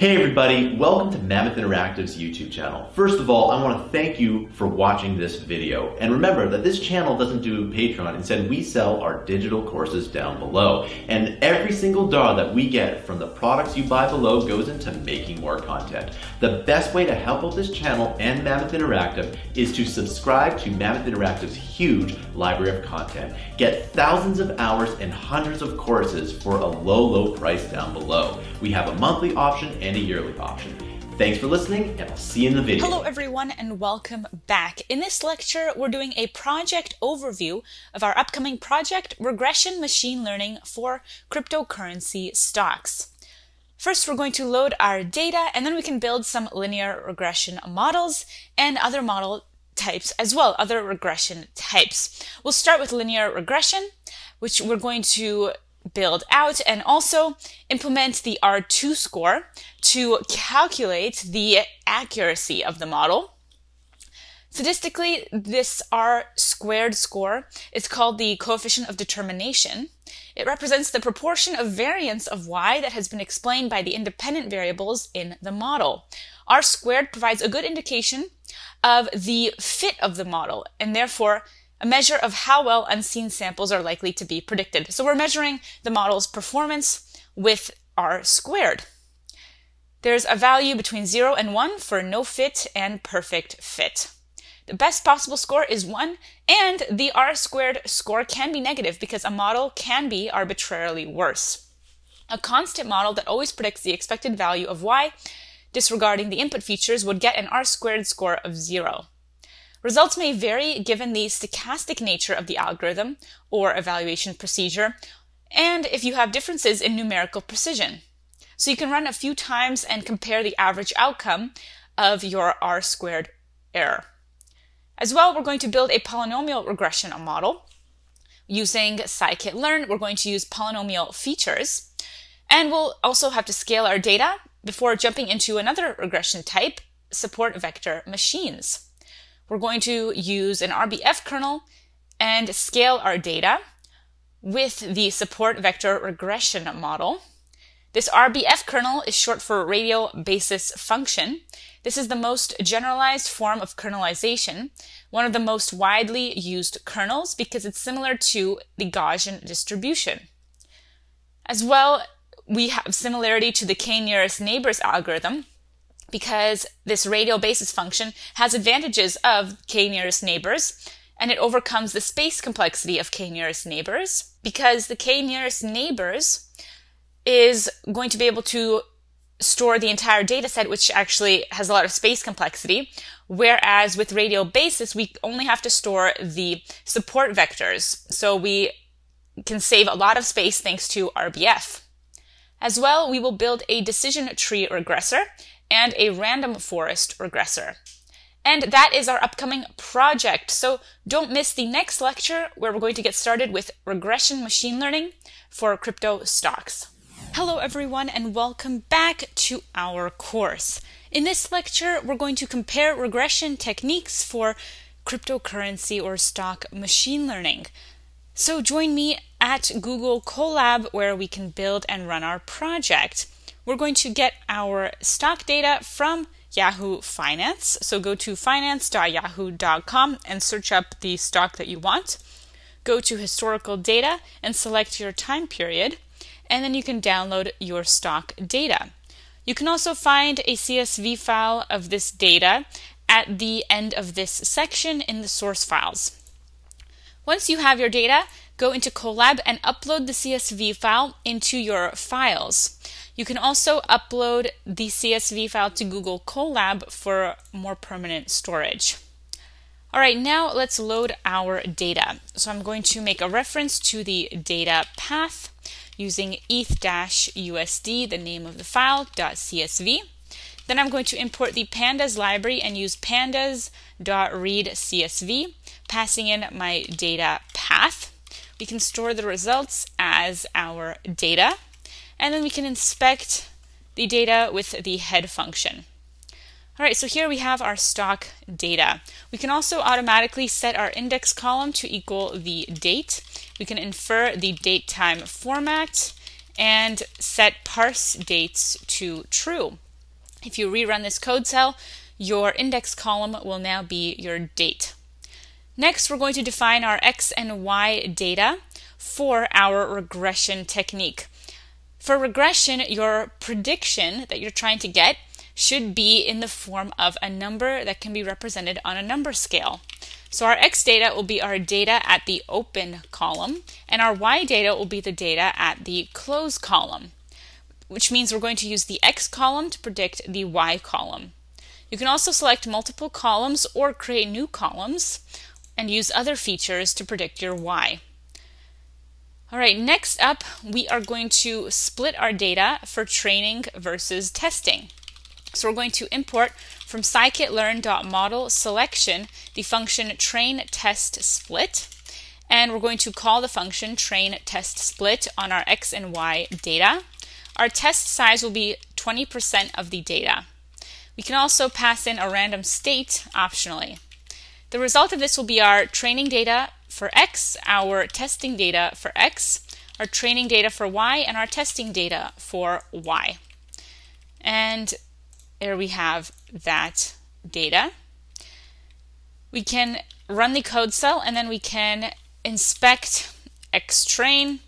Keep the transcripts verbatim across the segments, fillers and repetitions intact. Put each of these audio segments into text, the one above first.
Hey everybody, welcome to Mammoth Interactive's YouTube channel. First of all, I want to thank you for watching this video. And remember that this channel doesn't do Patreon. Instead, we sell our digital courses down below. And every single dollar that we get from the products you buy below goes into making more content. The best way to help out this channel and Mammoth Interactive is to subscribe to Mammoth Interactive's huge library of content. Get thousands of hours and hundreds of courses for a low, low price down below. We have a monthly option and and a yearly option. Thanks for listening, and I'll see you in the video. Hello everyone, and welcome back. In this lecture, we're doing a project overview of our upcoming project, Regression Machine Learning for Cryptocurrency Stocks. First, we're going to load our data, and then we can build some linear regression models and other model types as well, other regression types. We'll start with linear regression, which we're going to build out and also implement the R two score to calculate the accuracy of the model. Statistically, this R squared score is called the coefficient of determination. It represents the proportion of variance of Y that has been explained by the independent variables in the model. R squared provides a good indication of the fit of the model and therefore a measure of how well unseen samples are likely to be predicted. So we're measuring the model's performance with R squared. There's a value between zero and one for no fit and perfect fit. The best possible score is one, and the R squared score can be negative because a model can be arbitrarily worse. A constant model that always predicts the expected value of Y, disregarding the input features, would get an R squared score of zero. Results may vary given the stochastic nature of the algorithm or evaluation procedure, and if you have differences in numerical precision. So you can run a few times and compare the average outcome of your R squared error. As well, we're going to build a polynomial regression model using Scikit-Learn. We're going to use polynomial features, and we'll also have to scale our data before jumping into another regression type, support vector machines. We're going to use an R B F kernel and scale our data with the support vector regression model. This R B F kernel is short for radial basis function. This is the most generalized form of kernelization, one of the most widely used kernels because it's similar to the Gaussian distribution. As well, we have similarity to the k-nearest neighbors algorithm, because this radial basis function has advantages of k-nearest neighbors, and it overcomes the space complexity of k-nearest neighbors, because the k-nearest neighbors is going to be able to store the entire data set, which actually has a lot of space complexity, whereas with radial basis, we only have to store the support vectors. So we can save a lot of space thanks to R B F. As well, we will build a decision tree regressor and a random forest regressor. And that is our upcoming project. So don't miss the next lecture where we're going to get started with regression machine learning for crypto stocks. Hello everyone, and welcome back to our course. In this lecture, we're going to compare regression techniques for cryptocurrency or stock machine learning. So join me at Google Colab where we can build and run our project. We're going to get our stock data from Yahoo Finance. So go to finance dot yahoo dot com and search up the stock that you want. Go to historical data and select your time period, and then you can download your stock data. You can also find a C S V file of this data at the end of this section in the source files. Once you have your data, go into Colab and upload the C S V file into your files. You can also upload the C S V file to Google Colab for more permanent storage. All right, now let's load our data. So I'm going to make a reference to the data path using E T H U S D, the name of the file, .csv. Then I'm going to import the pandas library and use pandas dot read C S V, passing in my data path. We can store the results as our data, and then we can inspect the data with the head function. All right, so here we have our stock data. We can also automatically set our index column to equal the date. We can infer the date time format and set parse dates to true. If you rerun this code cell, your index column will now be your date. Next, we're going to define our X and Y data for our regression technique. For regression, your prediction that you're trying to get should be in the form of a number that can be represented on a number scale. So our X data will be our data at the open column, and our Y data will be the data at the close column, which means we're going to use the X column to predict the Y column. You can also select multiple columns or create new columns and use other features to predict your Y. All right, next up, we are going to split our data for training versus testing. So we're going to import from scikit-learn.model selection the function train test split, and we're going to call the function train test split on our X and Y data. Our test size will be twenty percent of the data. We can also pass in a random state optionally. The result of this will be our training data for X, our testing data for X, our training data for Y, and our testing data for Y. And there we have that data. We can run the code cell, and then we can inspect X train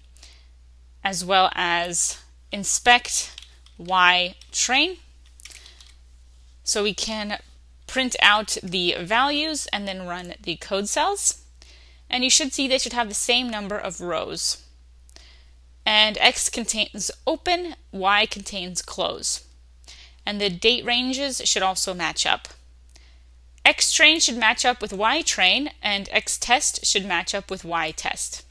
as well as inspect Y train. So we can print out the values and then run the code cells. And you should see they should have the same number of rows. And X contains open, Y contains close. And the date ranges should also match up. X train should match up with Y train, and X test should match up with Y test.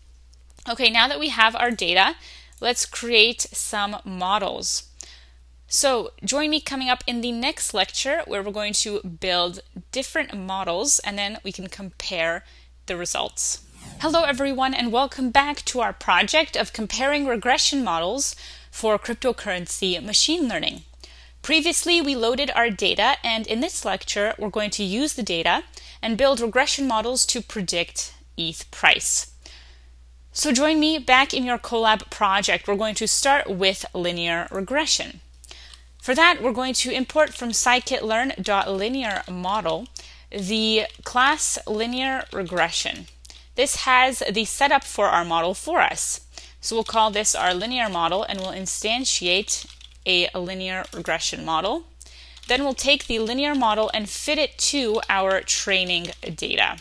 Okay, now that we have our data, let's create some models. So join me coming up in the next lecture, where we're going to build different models and then we can compare the results. Hello everyone, and welcome back to our project of comparing regression models for cryptocurrency machine learning. Previously, we loaded our data, and in this lecture, we're going to use the data and build regression models to predict E T H price. So join me back in your Colab project. We're going to start with linear regression. For that, we're going to import from scikit-learn.linear model the class linear regression. This has the setup for our model for us. So we'll call this our linear model, and we'll instantiate a linear regression model. Then we'll take the linear model and fit it to our training data.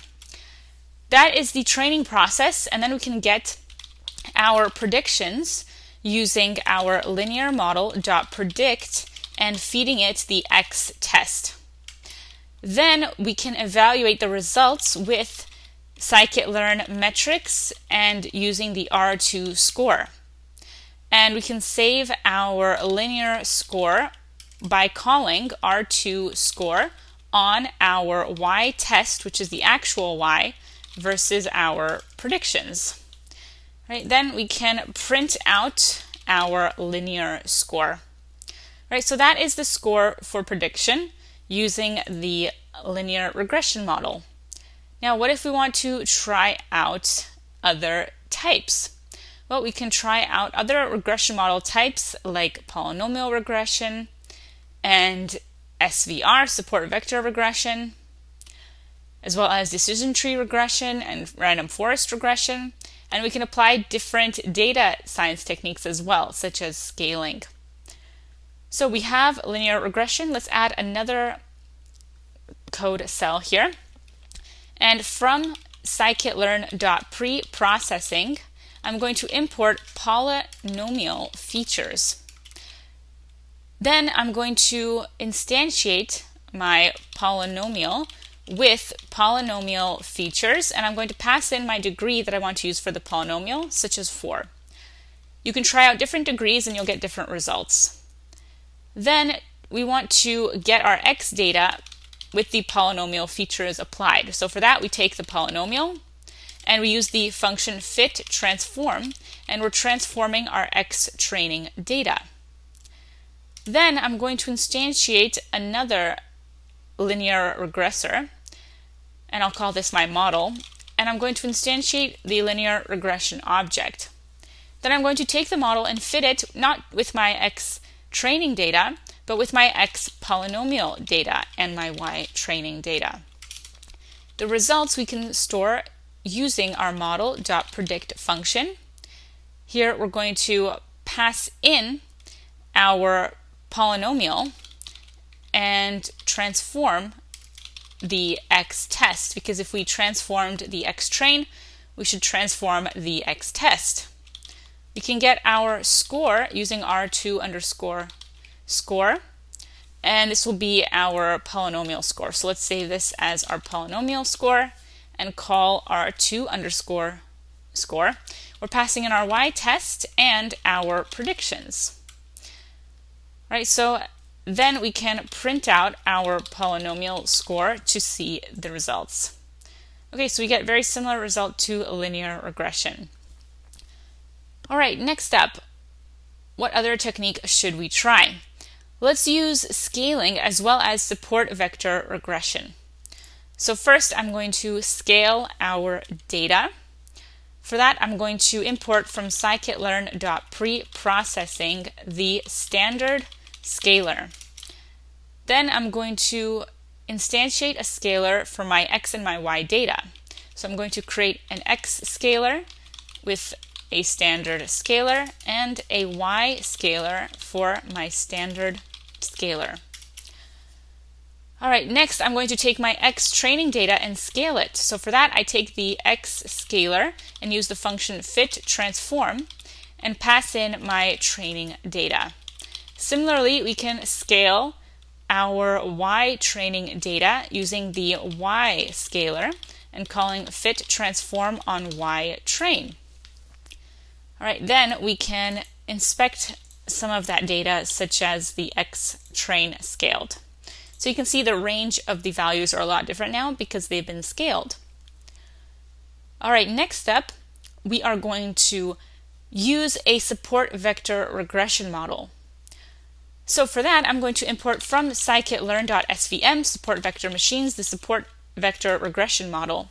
That is the training process, and then we can get our predictions using our linear model dot predict and feeding it the X test. Then we can evaluate the results with scikit-learn metrics and using the R two score. And we can save our linear score by calling R two score on our Y test, which is the actual Y, versus our predictions. Right, then we can print out our linear score. Right, so that is the score for prediction using the linear regression model. Now, what if we want to try out other types? Well, we can try out other regression model types like polynomial regression and S V R, support vector regression, as well as decision tree regression and random forest regression. And we can apply different data science techniques as well, such as scaling. So we have linear regression. Let's add another code cell here. And from scikit-learn.preprocessing, I'm going to import polynomial features. Then I'm going to instantiate my polynomial with polynomial features, and I'm going to pass in my degree that I want to use for the polynomial, such as four. You can try out different degrees and you'll get different results. Then we want to get our X data with the polynomial features applied. So for that, we take the polynomial and we use the function fit transform, and we're transforming our X training data. Then I'm going to instantiate another linear regressor, and I'll call this my model, and I'm going to instantiate the linear regression object. Then I'm going to take the model and fit it not with my X training data, but with my x polynomial data and my y training data. The results we can store using our model.predict function. Here we're going to pass in our polynomial and transform the x test, because if we transformed the x train, we should transform the x test. We can get our score using R two underscore score, and this will be our polynomial score. So let's save this as our polynomial score and call R two underscore score. We're passing in our y test and our predictions. All right, so then we can print out our polynomial score to see the results. Okay, so we get very similar result to linear regression. All right, next up, what other technique should we try? Let's use scaling as well as support vector regression. So first, I'm going to scale our data. For that, I'm going to import from scikit-learn.preprocessing the standard scalar. Then I'm going to instantiate a scalar for my x and my y data. So I'm going to create an x scalar with a standard scalar and a y scalar for my standard scalar. All right, next I'm going to take my x training data and scale it. So for that, I take the x scalar and use the function fit transform and pass in my training data. Similarly, we can scale our y training data using the y scalar and calling fit transform on y train. All right, then we can inspect some of that data, such as the x train scaled. So you can see the range of the values are a lot different now because they've been scaled. All right, next up, we are going to use a support vector regression model. So for that, I'm going to import from scikit-learn.svm support vector machines the support vector regression model.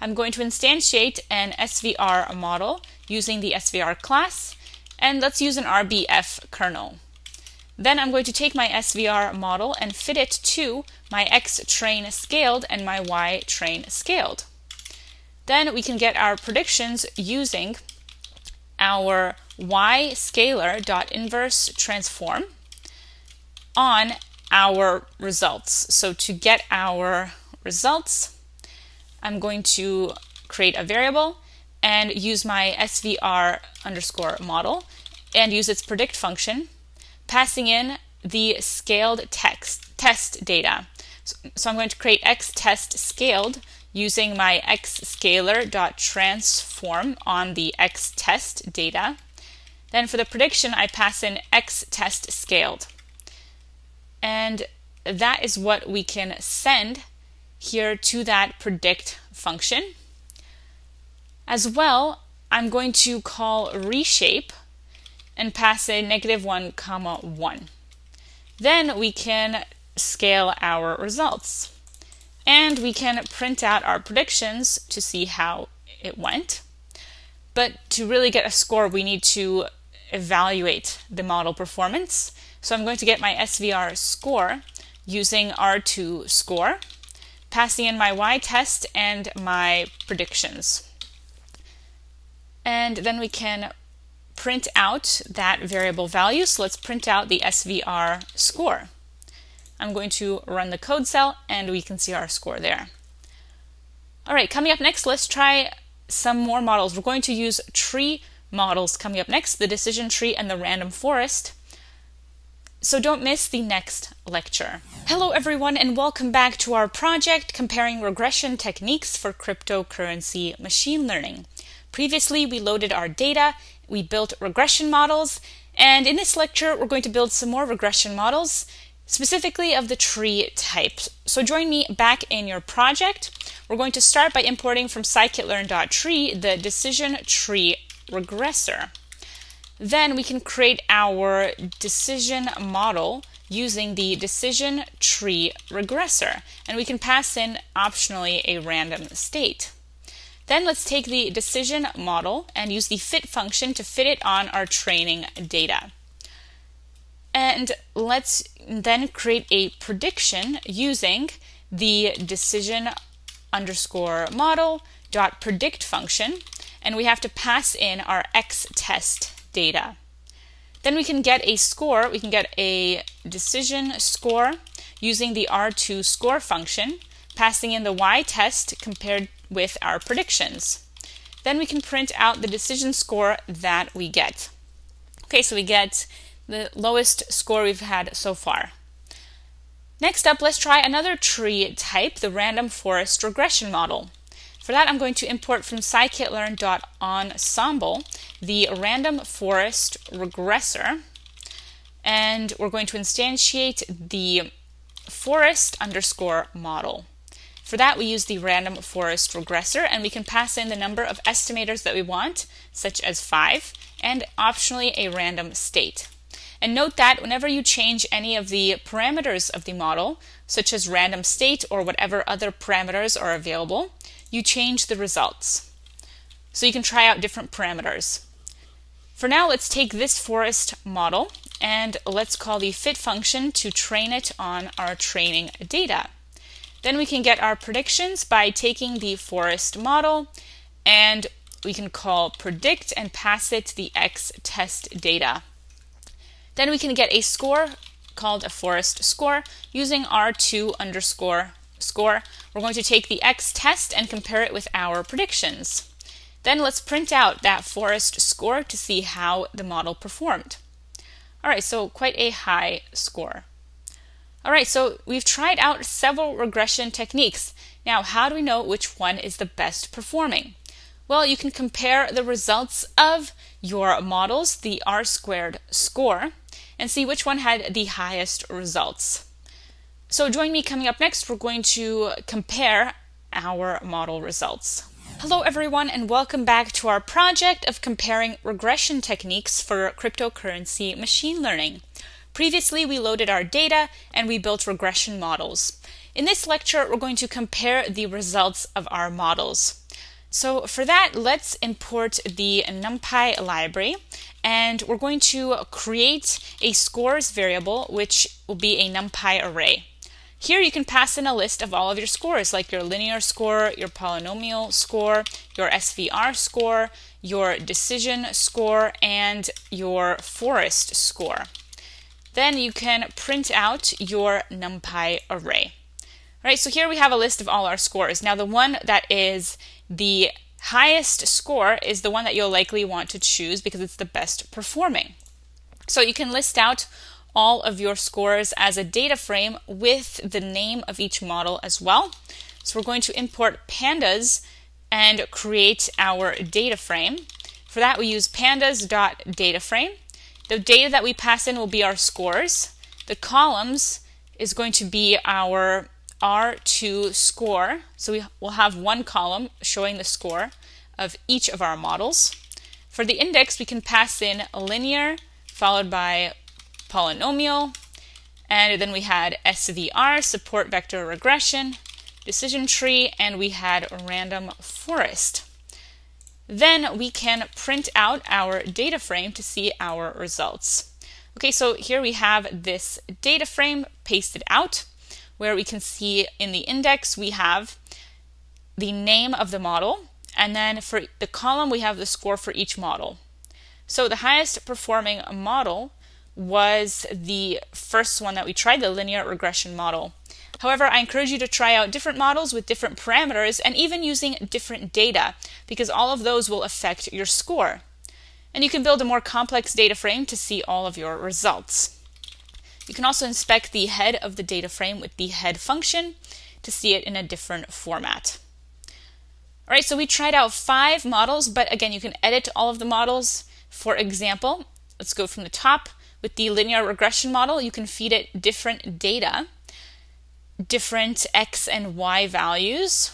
I'm going to instantiate an S V R model using the S V R class, and let's use an R B F kernel. Then I'm going to take my S V R model and fit it to my X train scaled and my Y train scaled. Then we can get our predictions using our Y scalar.inverse transform on our results. So to get our results, I'm going to create a variable and use my S V R underscore model and use its predict function, passing in the scaled text, test data. So, so I'm going to create x test scaled using my x scalar dot transform on the x test data. Then for the prediction, I pass in x test scaled. And that is what we can send here to that predict function. As well, I'm going to call reshape and pass in negative one comma one. Then we can scale our results, and we can print out our predictions to see how it went. But to really get a score, we need to evaluate the model performance. So I'm going to get my S V R score using R two score, passing in my y test and my predictions. And then we can print out that variable value. So let's print out the S V R score. I'm going to run the code cell and we can see our score there. All right, coming up next, let's try some more models. We're going to use tree models coming up next, the decision tree and the random forest. So don't miss the next lecture. Hello everyone, and welcome back to our project comparing regression techniques for cryptocurrency machine learning. Previously, we loaded our data, we built regression models, and in this lecture, we're going to build some more regression models, specifically of the tree type. So join me back in your project. We're going to start by importing from scikit-learn.tree the decision tree regressor. Then we can create our decision model using the decision tree regressor, and we can pass in optionally a random state. Then let's take the decision model and use the fit function to fit it on our training data. And let's then create a prediction using the decision underscore model dot predict function. And we have to pass in our X test data. Then we can get a score. We can get a decision score using the R two score function, passing in the Y test compared with our predictions. Then we can print out the decision score that we get. Okay, so we get the lowest score we've had so far. Next up, let's try another tree type, the random forest regression model. For that, I'm going to import from scikit-learn.ensemble the random forest regressor, and we're going to instantiate the forest underscore model. For that, we use the random forest regressor, and we can pass in the number of estimators that we want, such as five, and optionally a random state. And note that whenever you change any of the parameters of the model, such as random state or whatever other parameters are available, you change the results. So you can try out different parameters. For now, let's take this forest model and let's call the fit function to train it on our training data. Then we can get our predictions by taking the forest model, and we can call predict and pass it the X test data. Then we can get a score called a forest score using R two underscore score. We're going to take the X test and compare it with our predictions. Then let's print out that forest score to see how the model performed. All right, so quite a high score. All right, so we've tried out several regression techniques. Now, how do we know which one is the best performing? Well, you can compare the results of your models, the R-squared score, and see which one had the highest results. So join me coming up next. We're going to compare our model results. Hello everyone, and welcome back to our project of comparing regression techniques for cryptocurrency machine learning. Previously, we loaded our data and we built regression models. In this lecture, we're going to compare the results of our models. So for that, let's import the NumPy library, and we're going to create a scores variable, which will be a NumPy array. Here you can pass in a list of all of your scores, like your linear score, your polynomial score, your S V R score, your decision score, and your forest score. Then you can print out your NumPy array. All right, so here we have a list of all our scores. Now the one that is the highest score is the one that you'll likely want to choose because it's the best performing. So you can list out all of your scores as a data frame with the name of each model as well. So we're going to import pandas and create our data frame. For that, we use pandas.dataframe. The data that we pass in will be our scores. The columns is going to be our R two score. So we will have one column showing the score of each of our models. For the index, we can pass in linear followed by polynomial, and then we had S V R, support vector regression, decision tree, and we had random forest. Then we can print out our data frame to see our results. Okay, so here we have this data frame pasted out, where we can see in the index we have the name of the model, and then for the column we have the score for each model. So the highest performing model was the first one that we tried, the linear regression model. However, I encourage you to try out different models with different parameters and even using different data, because all of those will affect your score. And you can build a more complex data frame to see all of your results. You can also inspect the head of the data frame with the head function to see it in a different format. All right, so we tried out five models, but again, you can edit all of the models. For example, let's go from the top. With the linear regression model, you can feed it different data, different X and Y values,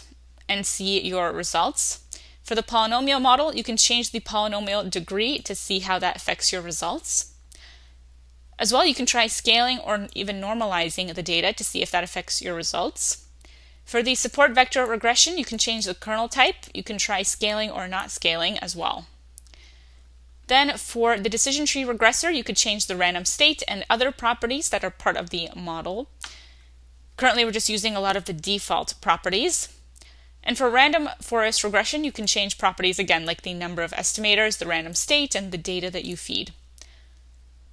and see your results. For the polynomial model, you can change the polynomial degree to see how that affects your results. As well, you can try scaling or even normalizing the data to see if that affects your results. For the support vector regression, you can change the kernel type. You can try scaling or not scaling as well. Then for the decision tree regressor, you could change the random state and other properties that are part of the model. Currently, we're just using a lot of the default properties. And for random forest regression, you can change properties again, like the number of estimators, the random state, and the data that you feed.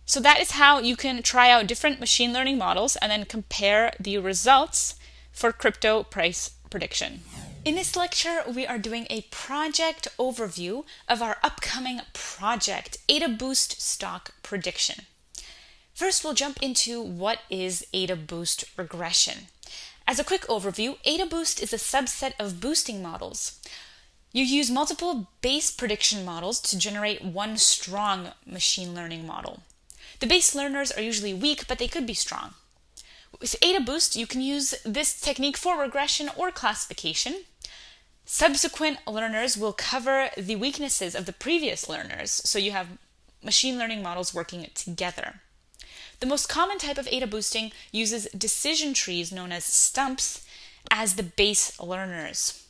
So that is how you can try out different machine learning models and then compare the results for crypto price prediction. In this lecture, we are doing a project overview of our upcoming project, AdaBoost stock prediction. First, we'll jump into what is AdaBoost regression. As a quick overview, AdaBoost is a subset of boosting models. You use multiple base prediction models to generate one strong machine learning model. The base learners are usually weak, but they could be strong. With AdaBoost, you can use this technique for regression or classification. Subsequent learners will cover the weaknesses of the previous learners, so you have machine learning models working together. The most common type of AdaBoosting boosting uses decision trees known as stumps as the base learners.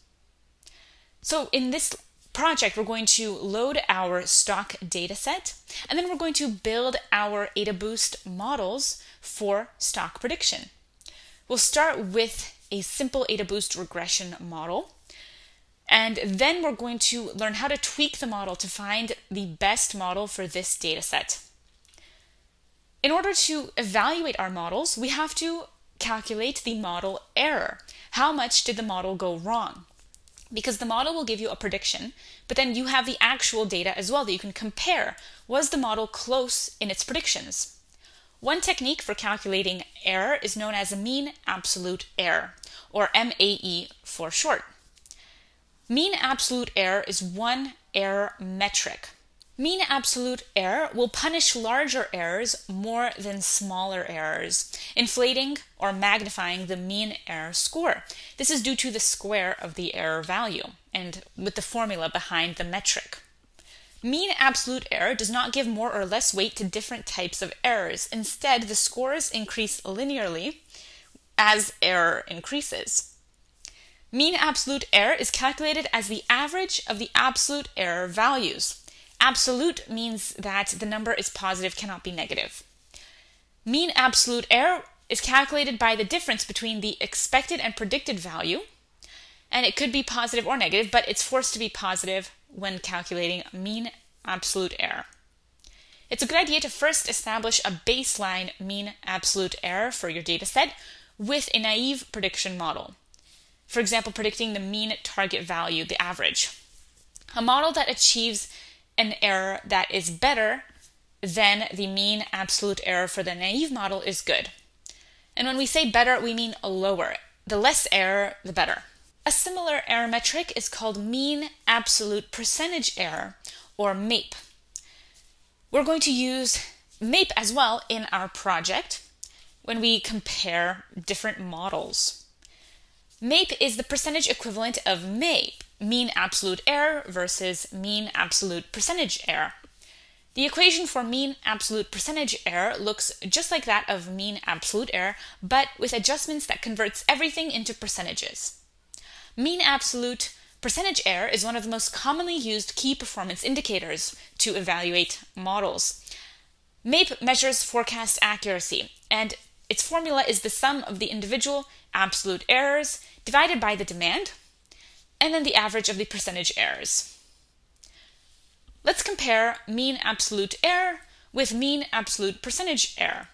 So in this project, we're going to load our stock dataset, and then we're going to build our AdaBoost models for stock prediction. We'll start with a simple AdaBoost regression model, and then we're going to learn how to tweak the model to find the best model for this dataset. In order to evaluate our models, we have to calculate the model error. How much did the model go wrong? Because the model will give you a prediction, but then you have the actual data as well that you can compare. Was the model close in its predictions? One technique for calculating error is known as a mean absolute error, or M A E for short. Mean absolute error is one error metric. Mean absolute error will punish larger errors more than smaller errors, inflating or magnifying the mean error score. This is due to the square of the error value and with the formula behind the metric. Mean absolute error does not give more or less weight to different types of errors. Instead, the scores increase linearly as error increases. Mean absolute error is calculated as the average of the absolute error values. Absolute means that the number is positive, cannot be negative. Mean absolute error is calculated by the difference between the expected and predicted value, and it could be positive or negative, but it's forced to be positive when calculating mean absolute error. It's a good idea to first establish a baseline mean absolute error for your dataset with a naive prediction model. For example, predicting the mean target value, the average. A model that achieves an error that is better than the mean absolute error for the naive model is good. And when we say better, we mean lower. The less error, the better. A similar error metric is called mean absolute percentage error, or MAPE. We're going to use MAPE as well in our project when we compare different models. MAPE is the percentage equivalent of MAPE, mean absolute error versus mean absolute percentage error. The equation for mean absolute percentage error looks just like that of mean absolute error, but with adjustments that converts everything into percentages. Mean absolute percentage error is one of the most commonly used key performance indicators to evaluate models. MAPE measures forecast accuracy, and its formula is the sum of the individual absolute errors divided by the demand, and then the average of the percentage errors. Let's compare mean absolute error with mean absolute percentage error.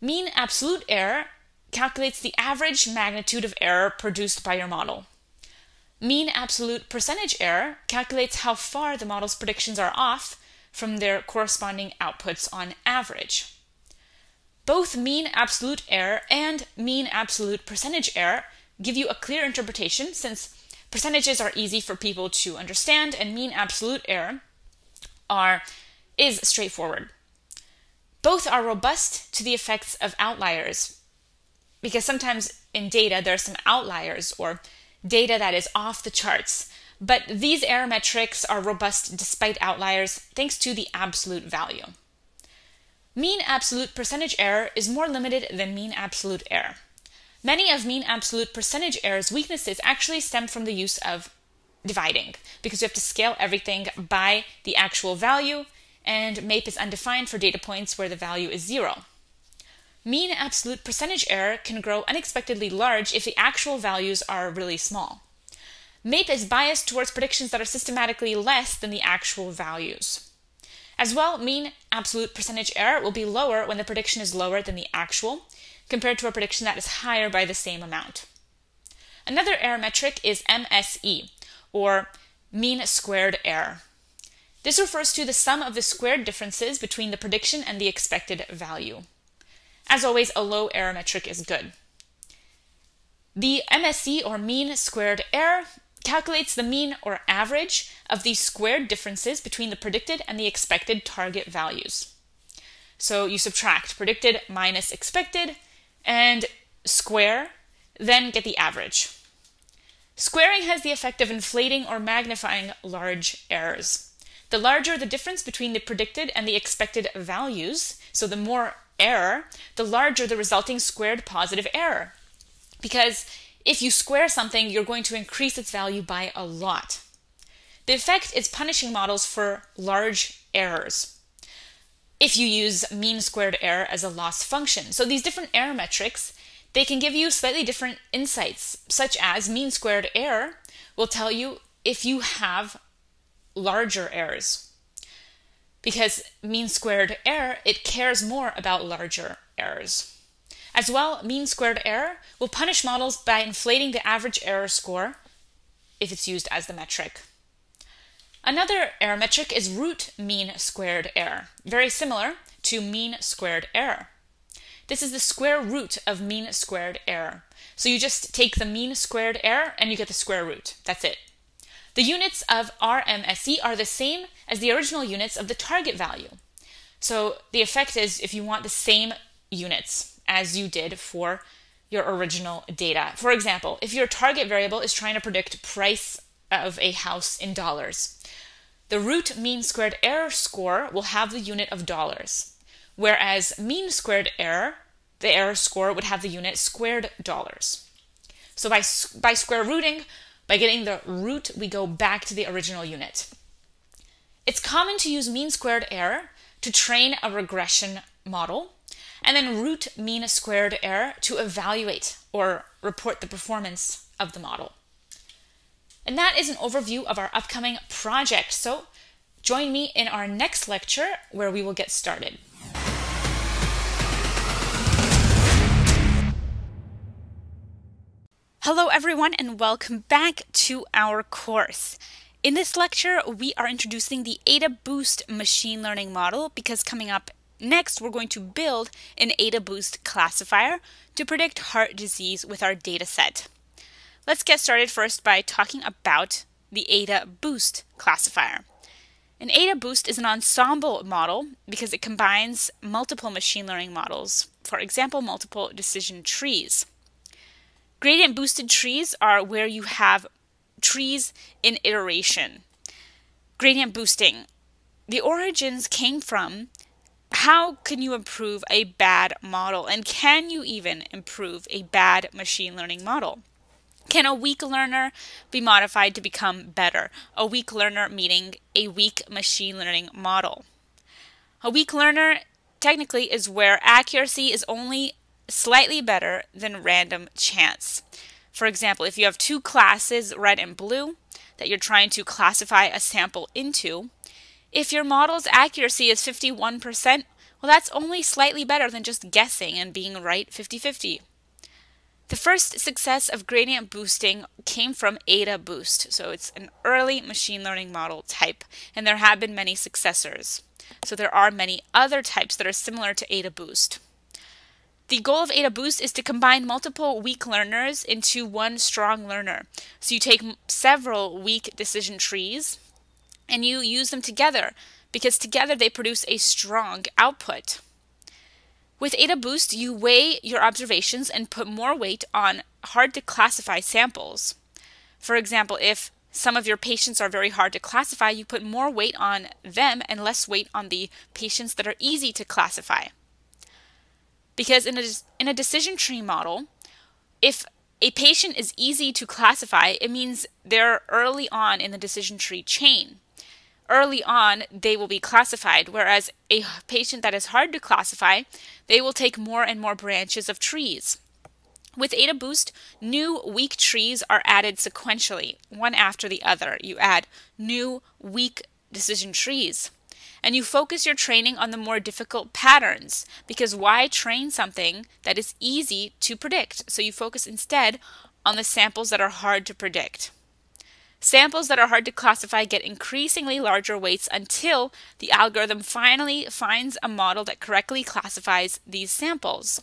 Mean absolute error calculates the average magnitude of error produced by your model. Mean absolute percentage error calculates how far the model's predictions are off from their corresponding outputs on average. Both mean absolute error and mean absolute percentage error give you a clear interpretation, since percentages are easy for people to understand and mean absolute error are, is straightforward. Both are robust to the effects of outliers, because sometimes in data there are some outliers or data that is off the charts, but these error metrics are robust despite outliers thanks to the absolute value. Mean absolute percentage error is more limited than mean absolute error. Many of mean absolute percentage error's weaknesses actually stem from the use of dividing, because you have to scale everything by the actual value, and MAPE is undefined for data points where the value is zero. Mean absolute percentage error can grow unexpectedly large if the actual values are really small. MAPE is biased towards predictions that are systematically less than the actual values. As well, mean absolute percentage error will be lower when the prediction is lower than the actual, compared to a prediction that is higher by the same amount. Another error metric is M S E, or mean squared error. This refers to the sum of the squared differences between the prediction and the expected value. As always, a low error metric is good. The M S E, or mean squared error, calculates the mean or average of the squared differences between the predicted and the expected target values. So you subtract predicted minus expected and square, then get the average. Squaring has the effect of inflating or magnifying large errors. The larger the difference between the predicted and the expected values, so the more error, the larger the resulting squared positive error. Because if you square something, you're going to increase its value by a lot. The effect is punishing models for large errors if you use mean squared error as a loss function. So these different error metrics, they can give you slightly different insights, such as mean squared error will tell you if you have larger errors, because mean squared error, it cares more about larger errors. As well, mean squared error will punish models by inflating the average error score if it's used as the metric. Another error metric is root mean squared error, very similar to mean squared error. This is the square root of mean squared error. So you just take the mean squared error and you get the square root. That's it. The units of R M S E are the same as the original units of the target value. So the effect is if you want the same units as you did for your original data. For example, if your target variable is trying to predict price of a house in dollars, the root mean squared error score will have the unit of dollars. Whereas mean squared error, the error score would have the unit squared dollars. So by, by square rooting, by getting the root, we go back to the original unit. It's common to use mean squared error to train a regression model, and then root mean squared error to evaluate or report the performance of the model. And that is an overview of our upcoming project. So join me in our next lecture where we will get started. Hello everyone and welcome back to our course. In this lecture, we are introducing the AdaBoost machine learning model, because coming up next, we're going to build an AdaBoost classifier to predict heart disease with our data set. Let's get started first by talking about the AdaBoost classifier. An AdaBoost is an ensemble model because it combines multiple machine learning models, for example, multiple decision trees. Gradient boosted trees are where you have trees in iteration. Gradient boosting. The origins came from how can you improve a bad model, and can you even improve a bad machine learning model? Can a weak learner be modified to become better? A weak learner meaning a weak machine learning model. A weak learner technically is where accuracy is only slightly better than random chance. For example, if you have two classes, red and blue, that you're trying to classify a sample into, if your model's accuracy is fifty-one percent, well, that's only slightly better than just guessing and being right fifty fifty. The first success of gradient boosting came from AdaBoost, so it's an early machine learning model type, and there have been many successors. So there are many other types that are similar to AdaBoost. The goal of AdaBoost is to combine multiple weak learners into one strong learner. So you take several weak decision trees and you use them together, because together they produce a strong output. With AdaBoost, you weigh your observations and put more weight on hard to classify samples. For example, if some of your patients are very hard to classify, you put more weight on them and less weight on the patients that are easy to classify. Because in a, in a decision tree model, if A patient is easy to classify. It means they're early on in the decision tree chain. Early on, they will be classified, whereas a patient that is hard to classify, they will take more and more branches of trees. With AdaBoost, new weak trees are added sequentially, one after the other. You add new weak decision trees. And you focus your training on the more difficult patterns, because why train something that is easy to predict? So you focus instead on the samples that are hard to predict. Samples that are hard to classify get increasingly larger weights until the algorithm finally finds a model that correctly classifies these samples.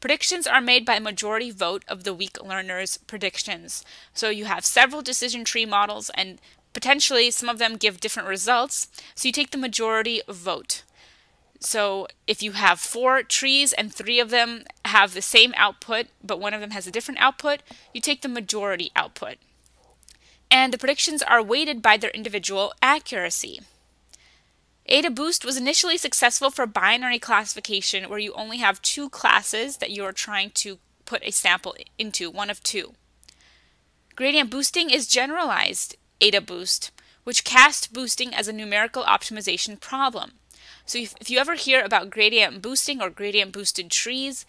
Predictions are made by a majority vote of the weak learners' predictions. So you have several decision tree models, and potentially some of them give different results, so you take the majority vote. So if you have four trees and three of them have the same output, but one of them has a different output, you take the majority output. And the predictions are weighted by their individual accuracy. AdaBoost was initially successful for binary classification, where you only have two classes that you are trying to put a sample into, one of two. Gradient boosting is generalized AdaBoost, which casts boosting as a numerical optimization problem. So if, if you ever hear about gradient boosting or gradient boosted trees,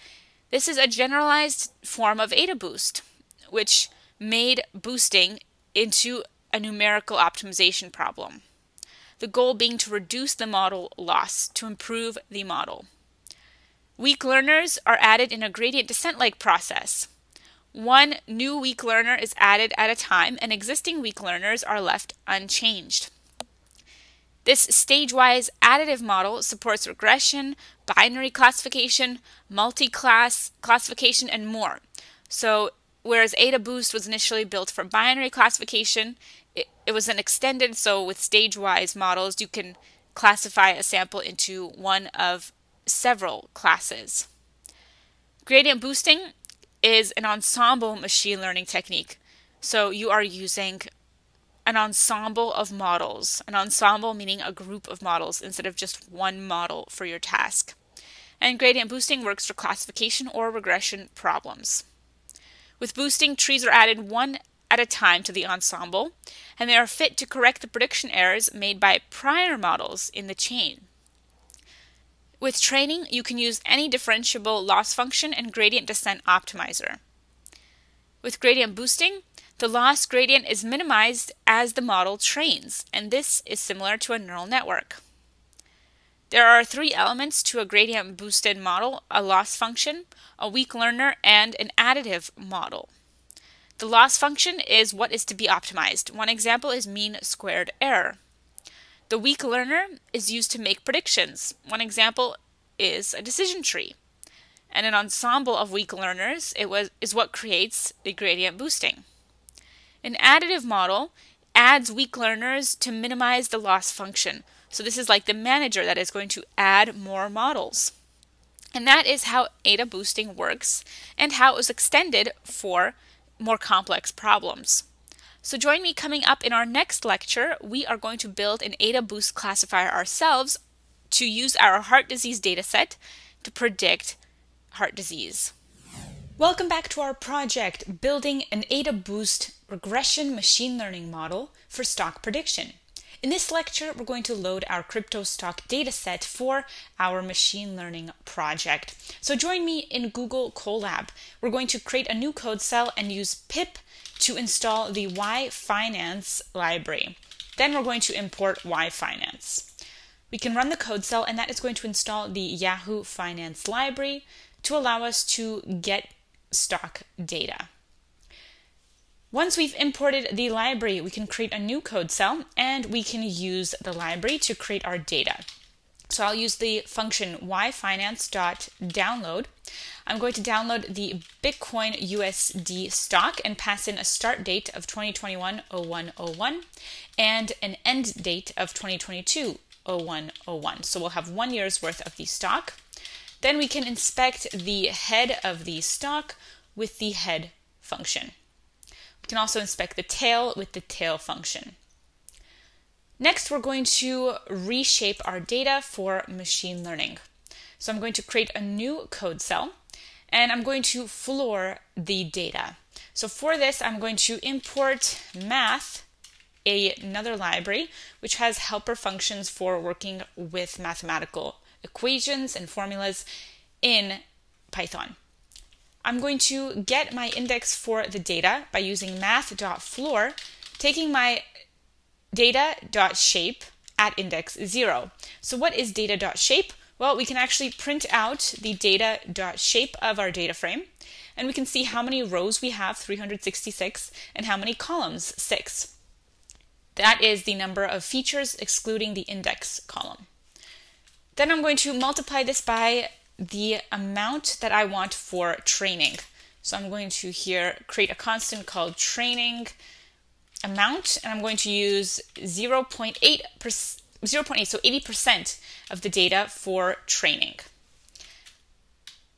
this is a generalized form of AdaBoost, which made boosting into a numerical optimization problem. The goal being to reduce the model loss, to improve the model. Weak learners are added in a gradient descent-like process. One new weak learner is added at a time, and existing weak learners are left unchanged. This stage-wise additive model supports regression, binary classification, multi-class classification, and more. So whereas AdaBoost was initially built for binary classification, it, it was an extended, so with stage-wise models, you can classify a sample into one of several classes. Gradient boosting is an ensemble machine learning technique. So you are using an ensemble of models, an ensemble meaning a group of models instead of just one model for your task. And gradient boosting works for classification or regression problems. With boosting, trees are added one at a time to the ensemble, and they are fit to correct the prediction errors made by prior models in the chain. With training, you can use any differentiable loss function and gradient descent optimizer. With gradient boosting, the loss gradient is minimized as the model trains, and this is similar to a neural network. There are three elements to a gradient boosted model: a loss function, a weak learner, and an additive model. The loss function is what is to be optimized. One example is mean squared error. The weak learner is used to make predictions. One example is a decision tree. And an ensemble of weak learners it was, is what creates the gradient boosting. An additive model adds weak learners to minimize the loss function. So this is like the manager that is going to add more models. And that is how Ada boosting works and how it was extended for more complex problems. So join me coming up in our next lecture. We are going to build an AdaBoost classifier ourselves to use our heart disease dataset to predict heart disease. Welcome back to our project, building an AdaBoost regression machine learning model for stock prediction. In this lecture, we're going to load our crypto stock dataset for our machine learning project. So join me in Google Colab. We're going to create a new code cell and use pip to install the Yahoo Finance library. Then we're going to import Yahoo Finance. We can run the code cell, and that is going to install the Yahoo Finance library to allow us to get stock data. Once we've imported the library, we can create a new code cell, and we can use the library to create our data. So I'll use the function yfinance.download. I'm going to download the Bitcoin U S D stock and pass in a start date of twenty twenty-one oh one oh one and an end date of twenty twenty-two oh one oh one. So we'll have one year's worth of the stock. Then we can inspect the head of the stock with the head function. Can also inspect the tail with the tail function. Next, we're going to reshape our data for machine learning. So I'm going to create a new code cell, and I'm going to floor the data. So for this, I'm going to import math, a, another library, which has helper functions for working with mathematical equations and formulas in Python. I'm going to get my index for the data by using math.floor, taking my data.shape at index zero. So what is data.shape? Well, we can actually print out the data.shape of our data frame, and we can see how many rows we have, three hundred sixty-six, and how many columns, six. That is the number of features excluding the index column. Then I'm going to multiply this by the amount that I want for training. So I'm going to here create a constant called training amount, and I'm going to use zero point eight, so eighty percent of the data for training.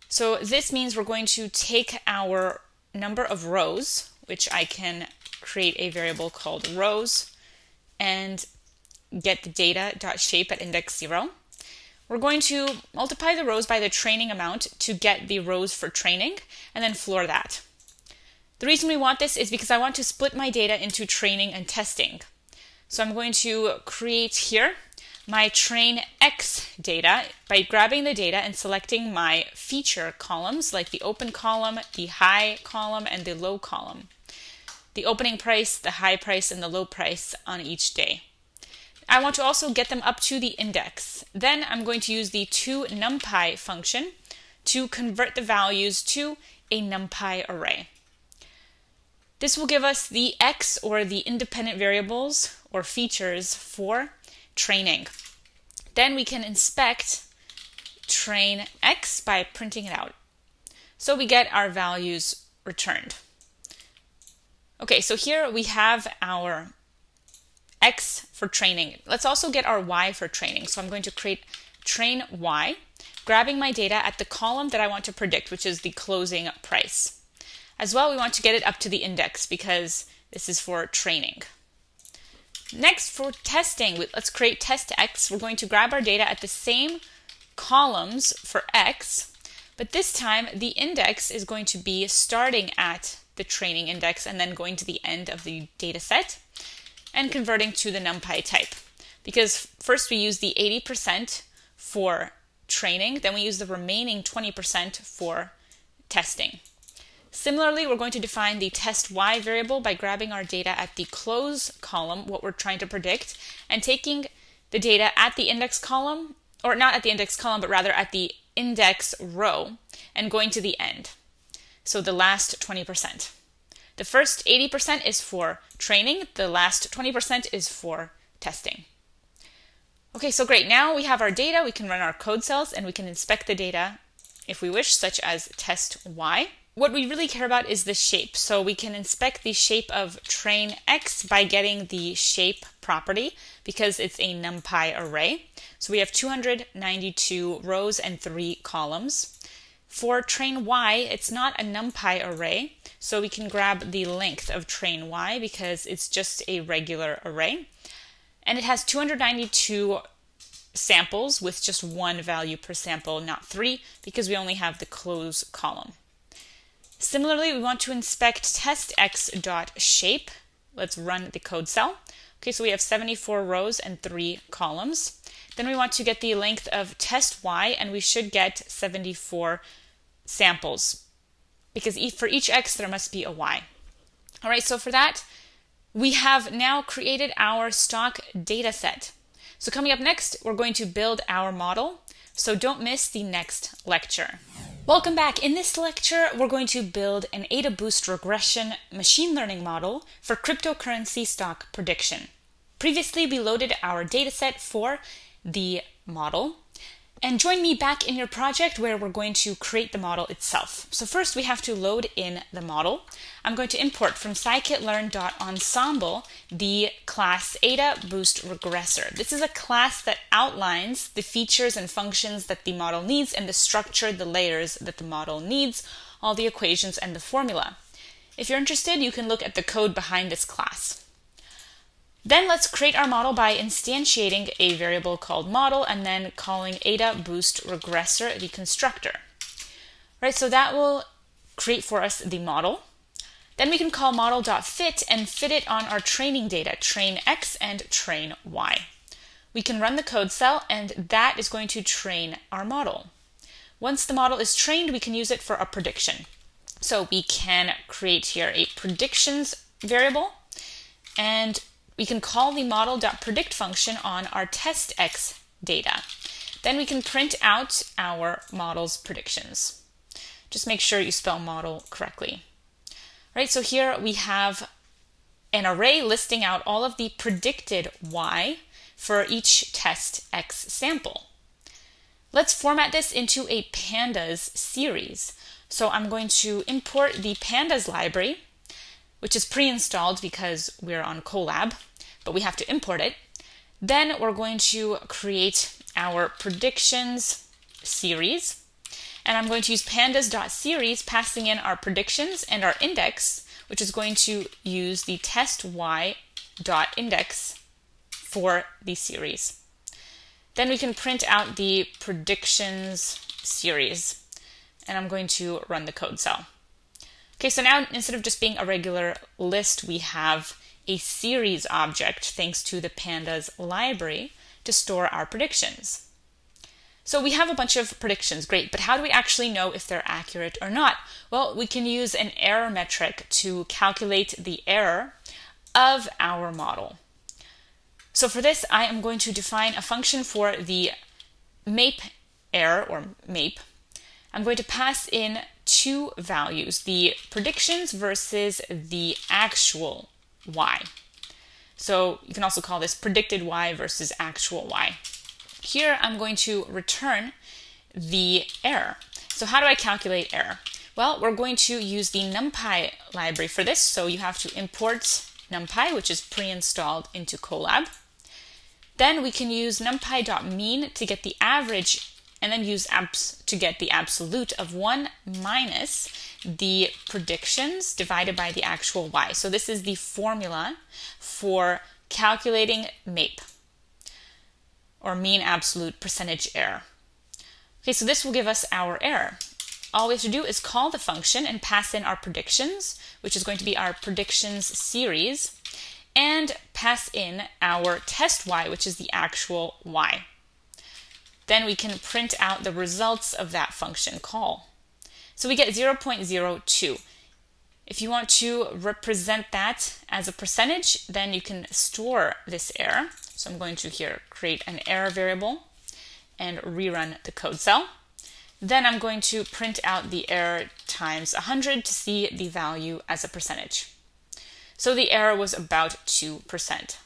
So this means we're going to take our number of rows, which I can create a variable called rows, and get the data.shape at index zero. We're going to multiply the rows by the training amount to get the rows for training, and then floor that. The reason we want this is because I want to split my data into training and testing. So I'm going to create here my train X data by grabbing the data and selecting my feature columns, like the open column, the high column, and the low column. The opening price, the high price, and the low price on each day. I want to also get them up to the index. Then I'm going to use the toNumPy function to convert the values to a NumPy array. This will give us the X, or the independent variables or features, for training. Then we can inspect train X by printing it out. So we get our values returned. Okay, so here we have our X for training. Let's also get our Y for training. So I'm going to create train Y, grabbing my data at the column that I want to predict, which is the closing price. As well, we want to get it up to the index because this is for training. Next, for testing, let's create test X. We're going to grab our data at the same columns for X, but this time the index is going to be starting at the training index and then going to the end of the data set and converting to the NumPy type. Because first we use the eighty percent for training, then we use the remaining twenty percent for testing. Similarly, we're going to define the test Y variable by grabbing our data at the close column, what we're trying to predict, and taking the data at the index column, or not at the index column, but rather at the index row, and going to the end. So the last twenty percent. The first eighty percent is for training, the last twenty percent is for testing. Okay, so great. Now we have our data, we can run our code cells, and we can inspect the data if we wish, such as test Y. What we really care about is the shape. So we can inspect the shape of train X by getting the shape property because it's a NumPy array. So we have two hundred ninety-two rows and three columns. For train Y, it's not a NumPy array. So we can grab the length of train Y because it's just a regular array. And it has two hundred ninety-two samples with just one value per sample, not three, because we only have the close column. Similarly, we want to inspect test x.shape. Let's run the code cell. Okay, so we have seventy-four rows and three columns. Then we want to get the length of test Y, and we should get seventy-four samples, because for each X there must be a Y. All right, so for that, we have now created our stock data set. So coming up next, we're going to build our model. So don't miss the next lecture. Welcome back. In this lecture, we're going to build an AdaBoost regression machine learning model for cryptocurrency stock prediction. Previously, we loaded our dataset for the model. And join me back in your project where we're going to create the model itself. So first, we have to load in the model. I'm going to import from scikit-learn.ensemble the class AdaBoostRegressor. This is a class that outlines the features and functions that the model needs, and the structure, the layers that the model needs, all the equations and the formula. If you're interested, you can look at the code behind this class. Then let's create our model by instantiating a variable called model and then calling AdaBoostRegressor, the constructor. right? So that will create for us the model. Then we can call model.fit and fit it on our training data, train X and train Y. We can run the code cell, and that is going to train our model. Once the model is trained, we can use it for a prediction. So we can create here a predictions variable, and we can call the model.predict function on our test X data. Then we can print out our model's predictions. Just make sure you spell model correctly. Right, so here we have an array listing out all of the predicted Y for each test X sample. Let's format this into a pandas series. So I'm going to import the pandas library, which is pre-installed because we're on Colab, but we have to import it. Then we're going to create our predictions series. And I'm going to use pandas.series, passing in our predictions and our index, which is going to use the test y.index for the series. Then we can print out the predictions series. And I'm going to run the code cell. Okay, so now instead of just being a regular list, we have a series object thanks to the pandas library to store our predictions. So we have a bunch of predictions, great, but how do we actually know if they're accurate or not? Well, we can use an error metric to calculate the error of our model. So for this, I am going to define a function for the MAPE error, or MAPE. I'm going to pass in two values, the predictions versus the actual Y. So you can also call this predicted Y versus actual Y. Here I'm going to return the error. So how do I calculate error? Well, we're going to use the NumPy library for this. So you have to import NumPy, which is pre-installed into Colab. Then we can use numpy.mean to get the average, and then use abs to get the absolute of one minus the predictions divided by the actual Y. So this is the formula for calculating MAPE, or mean absolute percentage error. Okay, so this will give us our error. All we have to do is call the function and pass in our predictions, which is going to be our predictions series, and pass in our test Y, which is the actual Y. Then we can print out the results of that function call. So we get zero point zero two. If you want to represent that as a percentage, then you can store this error. So I'm going to here create an error variable and rerun the code cell. Then I'm going to print out the error times one hundred to see the value as a percentage. So the error was about two percent.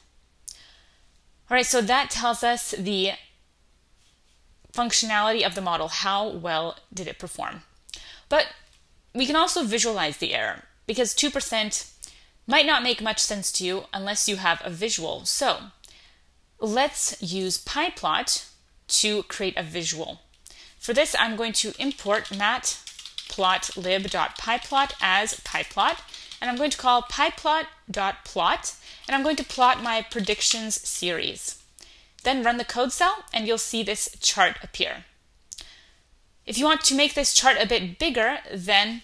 All right, so that tells us the functionality of the model. How well did it perform? But we can also visualize the error, because two percent might not make much sense to you unless you have a visual. So let's use PyPlot to create a visual. For this, I'm going to import matplotlib.pyplot as pyplot, and I'm going to call pyplot.plot, and I'm going to plot my predictions series. Then run the code cell, and you'll see this chart appear. If you want to make this chart a bit bigger, then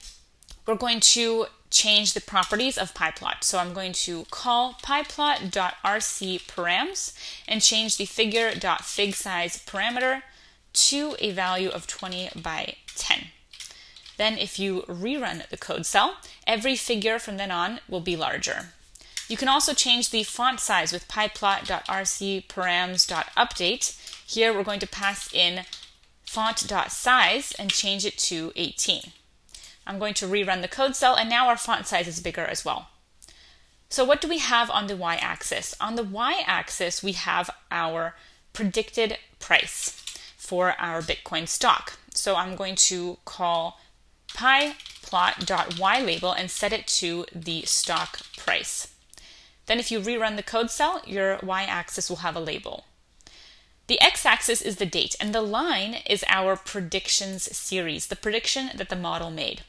we're going to change the properties of PyPlot. So I'm going to call pyplot.rcparams and change the figure.fig size parameter to a value of twenty by ten. Then if you rerun the code cell, every figure from then on will be larger. You can also change the font size with pyplot.rcparams.update. Here we're going to pass in font.size and change it to eighteen. I'm going to rerun the code cell, and now our font size is bigger as well. So what do we have on the y-axis? On the y-axis, we have our predicted price for our Bitcoin stock. So I'm going to call pyplot.ylabel and set it to the stock price. Then if you rerun the code cell, your y-axis will have a label. The x-axis is the date, and the line is our predictions series, the prediction that the model made.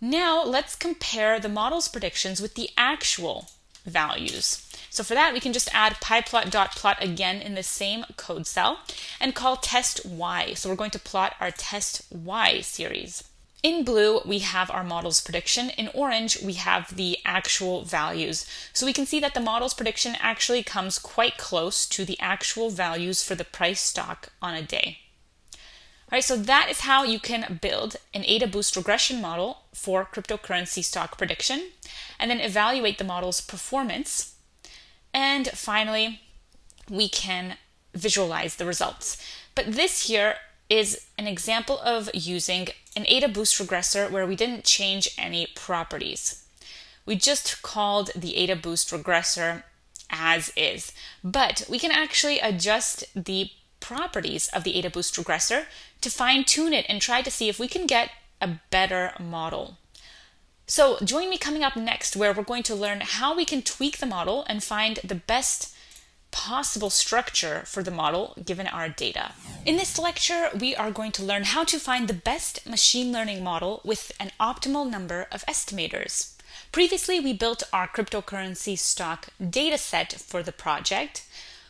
Now let's compare the model's predictions with the actual values. So for that, we can just add pyplot.plot again in the same code cell and call test y. So we're going to plot our test y series. In blue, we have our model's prediction. In orange, we have the actual values. So we can see that the model's prediction actually comes quite close to the actual values for the price stock on a day. All right, so that is how you can build an AdaBoost regression model for cryptocurrency stock prediction, and then evaluate the model's performance. And finally, we can visualize the results. But this here is an example of using an AdaBoost regressor where we didn't change any properties. We just called the AdaBoost regressor as is, but we can actually adjust the properties of the AdaBoost regressor to fine-tune it and try to see if we can get a better model. So join me coming up next, where we're going to learn how we can tweak the model and find the best possible structure for the model given our data. In this lecture, we are going to learn how to find the best machine learning model with an optimal number of estimators. Previously, we built our cryptocurrency stock dataset for the project.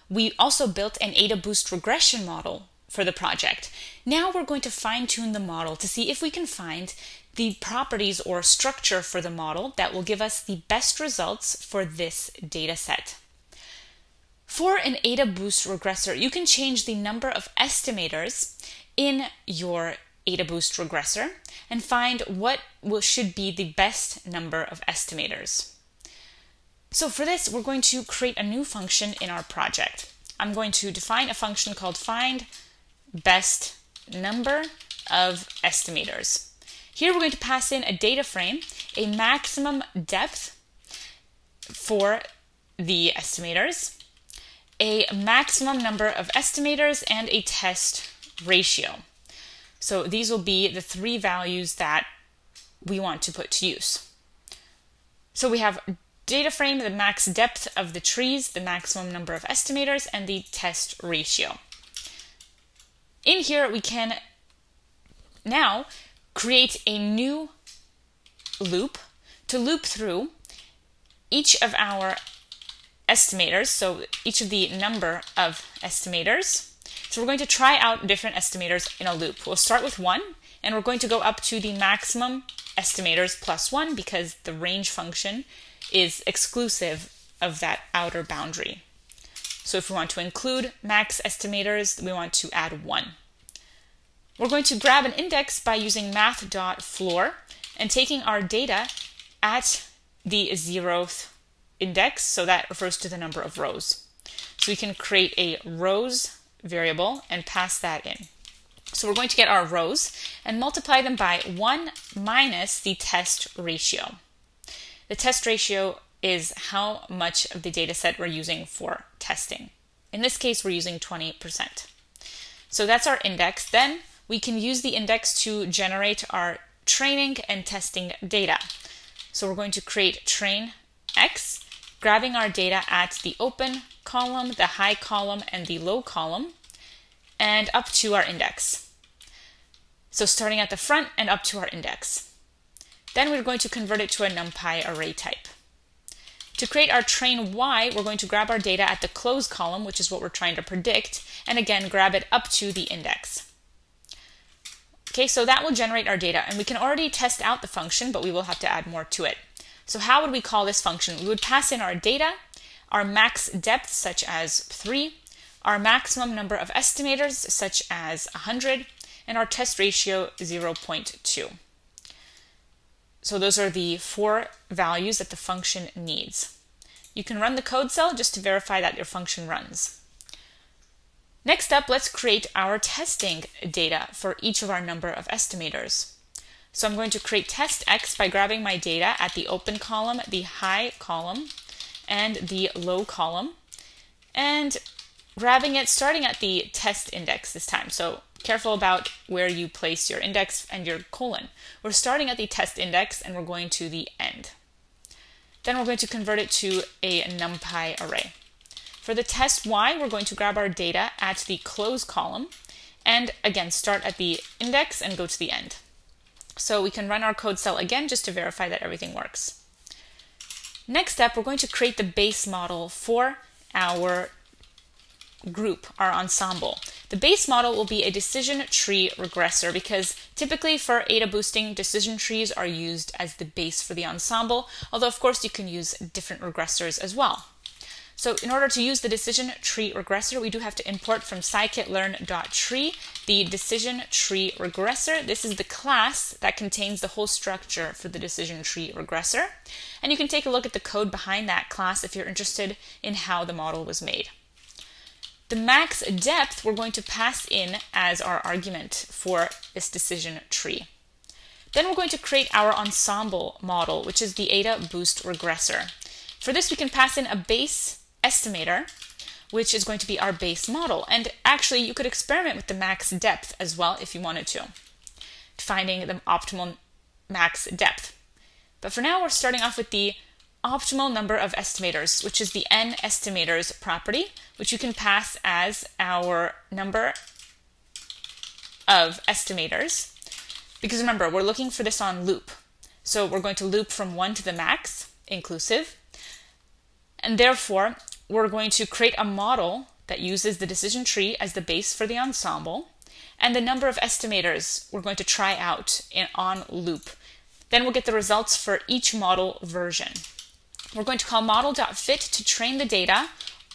We also built an AdaBoost regression model for the project. Now we're going to fine-tune the model to see if we can find the properties or structure for the model that will give us the best results for this dataset. For an AdaBoost regressor, you can change the number of estimators in your AdaBoost regressor and find what will, should be the best number of estimators. So for this, we're going to create a new function in our project. I'm going to define a function called find best number of estimators. Here we're going to pass in a data frame, a maximum depth for the estimators, a maximum number of estimators, and a test ratio. So these will be the three values that we want to put to use. So we have data frame, the max depth of the trees, the maximum number of estimators, and the test ratio. In here, we can now create a new loop to loop through each of our estimators, so each of the number of estimators. So we're going to try out different estimators in a loop. We'll start with one, and we're going to go up to the maximum estimators plus one, because the range function is exclusive of that outer boundary. So if we want to include max estimators, we want to add one. We're going to grab an index by using math.floor and taking our data at the zeroth index, so that refers to the number of rows. So we can create a rows variable and pass that in. So we're going to get our rows and multiply them by one minus the test ratio. The test ratio is how much of the data set we're using for testing. In this case, we're using twenty percent. So that's our index. Then we can use the index to generate our training and testing data. So we're going to create train X, grabbing our data at the open column, the high column, and the low column, and up to our index. So starting at the front and up to our index. Then we're going to convert it to a NumPy array type. To create our train Y, we're going to grab our data at the close column, which is what we're trying to predict, and again, grab it up to the index. Okay, so that will generate our data, and we can already test out the function, but we will have to add more to it. So how would we call this function? We would pass in our data, our max depth, such as three, our maximum number of estimators, such as one hundred, and our test ratio, zero point two. So those are the four values that the function needs. You can run the code cell just to verify that your function runs. Next up, let's create our testing data for each of our number of estimators. So I'm going to create test X by grabbing my data at the open column, the high column, and the low column, and grabbing it starting at the test index this time. So careful about where you place your index and your colon. We're starting at the test index and we're going to the end. Then we're going to convert it to a NumPy array. For the test Y, we're going to grab our data at the close column and again start at the index and go to the end. So we can run our code cell again just to verify that everything works. Next step, we're going to create the base model for our group, our ensemble. The base model will be a decision tree regressor because typically for A D A boosting, decision trees are used as the base for the ensemble, although of course you can use different regressors as well. So in order to use the decision tree regressor, we do have to import from scikit-learn.tree the decision tree regressor. This is the class that contains the whole structure for the decision tree regressor. And you can take a look at the code behind that class if you're interested in how the model was made. The max depth we're going to pass in as our argument for this decision tree. Then we're going to create our ensemble model, which is the AdaBoost regressor. For this, we can pass in a base estimator, which is going to be our base model. And actually, you could experiment with the max depth as well if you wanted to, finding the optimal max depth. But for now, we're starting off with the optimal number of estimators, which is the n estimators property, which you can pass as our number of estimators. Because remember, we're looking for this on loop. So we're going to loop from one to the max, inclusive. And therefore, we're going to create a model that uses the decision tree as the base for the ensemble, and the number of estimators we're going to try out in on loop. Then we'll get the results for each model version. We're going to call model.fit to train the data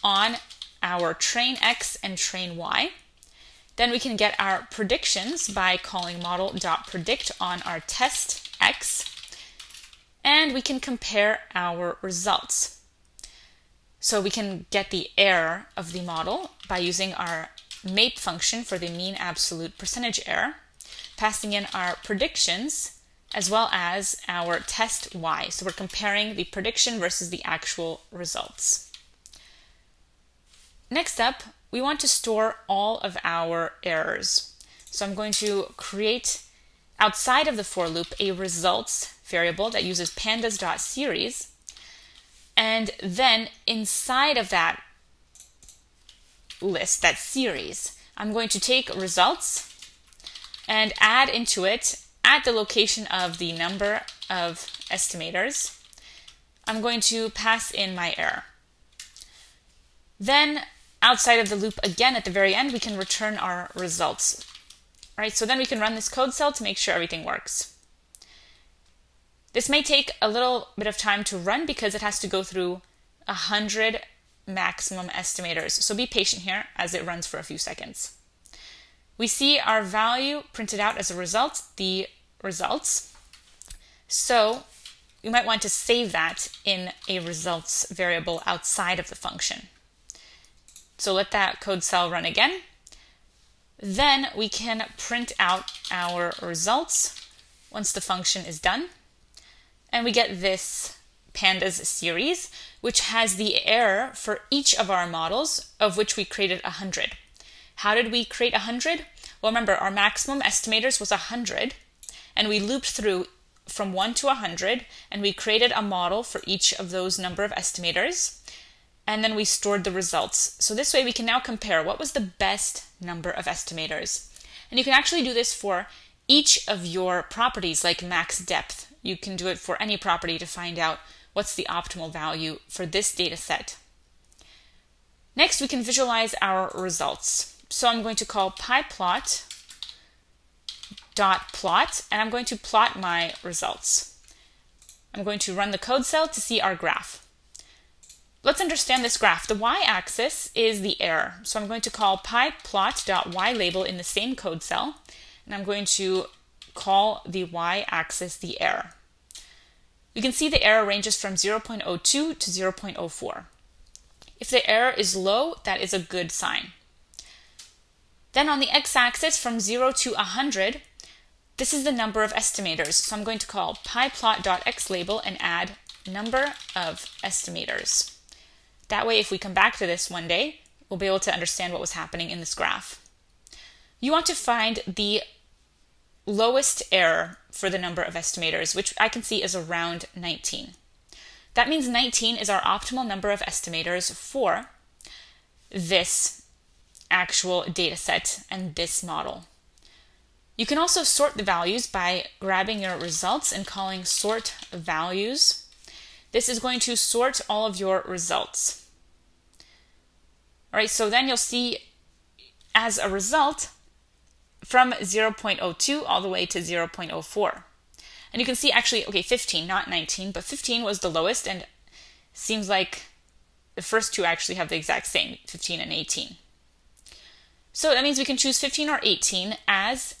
on our train X and train Y. Then we can get our predictions by calling model.predict on our test X, and we can compare our results. So we can get the error of the model by using our MAPE function for the mean absolute percentage error, passing in our predictions as well as our test Y. So we're comparing the prediction versus the actual results. Next up, we want to store all of our errors. So I'm going to create outside of the for loop a results variable that uses pandas.series. And then inside of that list, that series, I'm going to take results and add into it at the location of the number of estimators. I'm going to pass in my error. Then outside of the loop again at the very end, we can return our results. All right, so then we can run this code cell to make sure everything works. This may take a little bit of time to run because it has to go through one hundred maximum estimators. So be patient here as it runs for a few seconds. We see our value printed out as a result, the results. So you might want to save that in a results variable outside of the function. So let that code cell run again. Then we can print out our results once the function is done. And we get this pandas series, which has the error for each of our models, of which we created one hundred. How did we create one hundred? Well, remember, our maximum estimators was one hundred, and we looped through from one to one hundred, and we created a model for each of those number of estimators, and then we stored the results. So this way we can now compare what was the best number of estimators. And you can actually do this for each of your properties, like max depth. You can do it for any property to find out what's the optimal value for this data set. Next, we can visualize our results. So I'm going to call pyplot.plot, and I'm going to plot my results. I'm going to run the code cell to see our graph. Let's understand this graph. The y-axis is the error. So I'm going to call pyplot.ylabel in the same code cell, and I'm going to call the y-axis the error. You can see the error ranges from zero point zero two to zero point zero four. If the error is low, that is a good sign. Then on the x-axis, from zero to one hundred, this is the number of estimators. So I'm going to call pyplot.xlabel and add number of estimators. That way, if we come back to this one day, we'll be able to understand what was happening in this graph. You want to find the lowest error for the number of estimators, which I can see is around nineteen. That means nineteen is our optimal number of estimators for this actual data set and this model. You can also sort the values by grabbing your results and calling sort values. This is going to sort all of your results. All right, so then you'll see as a result from zero point zero two all the way to zero point zero four. And you can see actually, okay, fifteen, not nineteen, but fifteen was the lowest, and seems like the first two actually have the exact same, fifteen and eighteen. So that means we can choose fifteen or eighteen as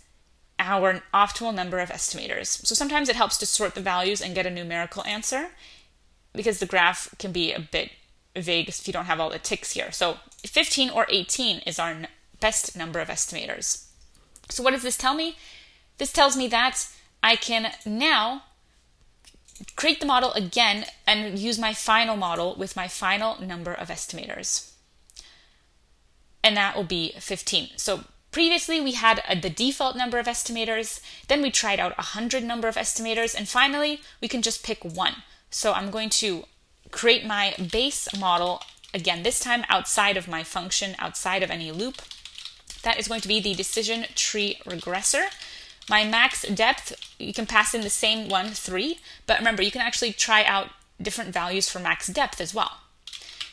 our optimal number of estimators. So sometimes it helps to sort the values and get a numerical answer, because the graph can be a bit vague if you don't have all the ticks here. So fifteen or eighteen is our best number of estimators. So what does this tell me? This tells me that I can now create the model again and use my final model with my final number of estimators. And that will be fifteen. So previously we had a, the default number of estimators, then we tried out one hundred number of estimators, and finally we can just pick one. So I'm going to create my base model again, this time outside of my function, outside of any loop. That is going to be the decision tree regressor. My max depth, you can pass in the same one, three, but remember you can actually try out different values for max depth as well.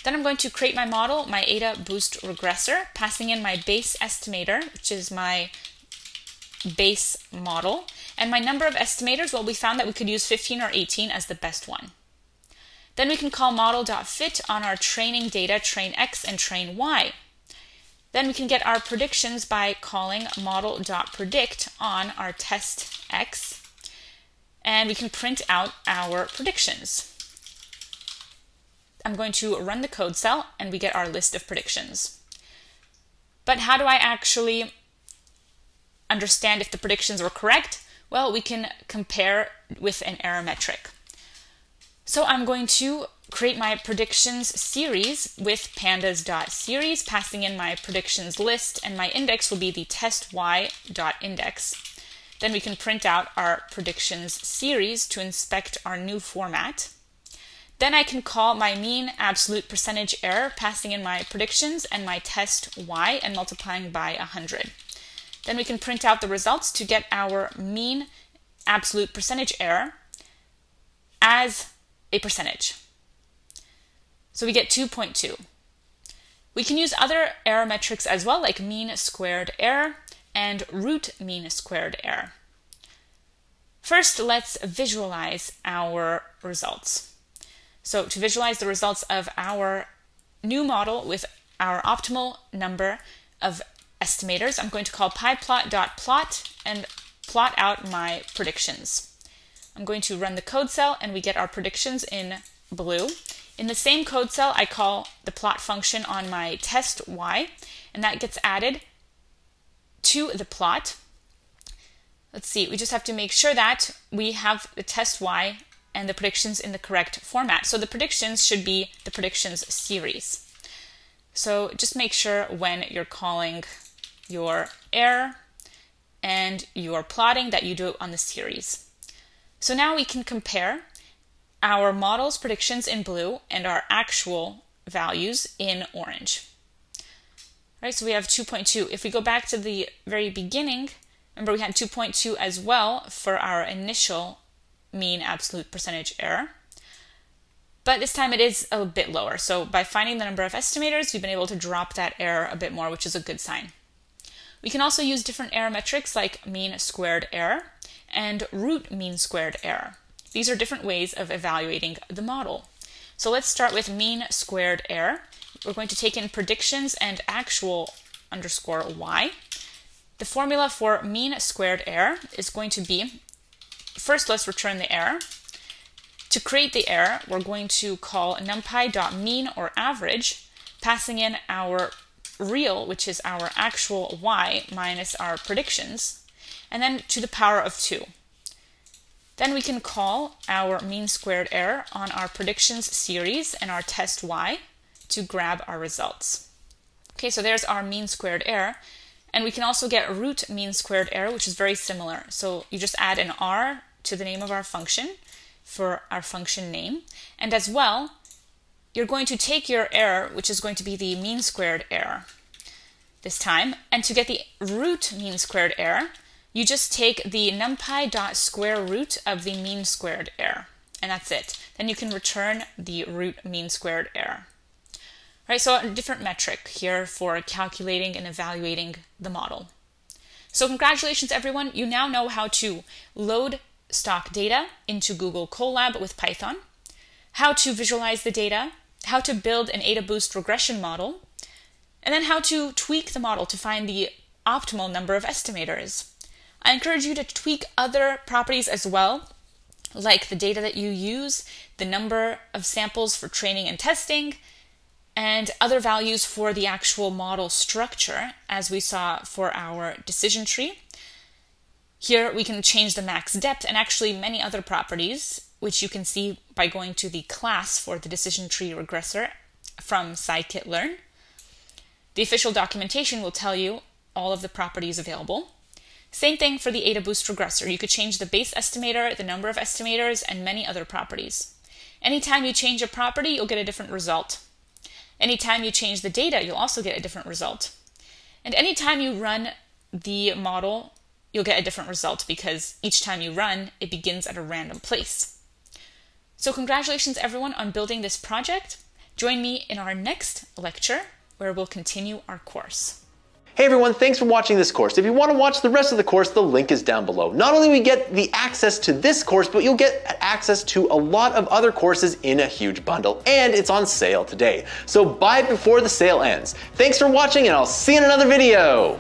Then I'm going to create my model, my AdaBoost regressor, passing in my base estimator, which is my base model, and my number of estimators. Well, we found that we could use fifteen or eighteen as the best one. Then we can call model.fit on our training data, train X and train Y. Then we can get our predictions by calling model.predict on our test X, and we can print out our predictions. I'm going to run the code cell and we get our list of predictions. But how do I actually understand if the predictions were correct? Well, we can compare with an error metric. So I'm going to create my predictions series with pandas.series, passing in my predictions list, and my index will be the test y.index. Then we can print out our predictions series to inspect our new format. Then I can call my mean absolute percentage error, passing in my predictions and my test y and multiplying by one hundred. Then we can print out the results to get our mean absolute percentage error as a percentage. So we get two point two. We can use other error metrics as well, like mean squared error and root mean squared error. First, let's visualize our results. So to visualize the results of our new model with our optimal number of estimators, I'm going to call pyplot.plot and plot out my predictions. I'm going to run the code cell and we get our predictions in blue. In the same code cell, I call the plot function on my test y, and that gets added to the plot. Let's see, we just have to make sure that we have the test y and the predictions in the correct format. So the predictions should be the predictions series. So just make sure when you're calling your error and your plotting that you do it on the series. So now we can compare our model's predictions in blue and our actual values in orange. All right, so we have two point two. If we go back to the very beginning, remember we had two point two as well for our initial mean absolute percentage error, but this time it is a bit lower. So by finding the number of estimators, we've been able to drop that error a bit more, which is a good sign. We can also use different error metrics like mean squared error and root mean squared error. These are different ways of evaluating the model. So let's start with mean squared error. We're going to take in predictions and actual underscore y. The formula for mean squared error is going to be, first, let's return the error. To create the error, we're going to call numpy.mean or average, passing in our real, which is our actual y, minus our predictions, and then to the power of two. Then we can call our mean squared error on our predictions series and our test y to grab our results. Okay, so there's our mean squared error. And we can also get root mean squared error, which is very similar. So you just add an R to the name of our function for our function name. And as well, you're going to take your error, which is going to be the mean squared error this time. And to get the root mean squared error, you just take the numpy dot square root of the mean squared error. and that's it. Then you can return the root mean squared error. All right, so a different metric here for calculating and evaluating the model. So congratulations, everyone. You now know how to load stock data into Google Colab with Python, how to visualize the data, how to build an AdaBoost regression model, and then how to tweak the model to find the optimal number of estimators. I encourage you to tweak other properties as well, like the data that you use, the number of samples for training and testing, and other values for the actual model structure, as we saw for our decision tree. Here we can change the max depth and actually many other properties, which you can see by going to the class for the decision tree regressor from Scikit-Learn. The official documentation will tell you all of the properties available. Same thing for the AdaBoost regressor. You could change the base estimator, the number of estimators, and many other properties. Anytime you change a property, you'll get a different result. Anytime you change the data, you'll also get a different result. And anytime you run the model, you'll get a different result because each time you run, it begins at a random place. So congratulations, everyone, on building this project. Join me in our next lecture where we'll continue our course. Hey everyone, thanks for watching this course. If you want to watch the rest of the course, the link is down below. Not only do we get the access to this course, but you'll get access to a lot of other courses in a huge bundle, and it's on sale today. So buy it before the sale ends. Thanks for watching, and I'll see you in another video.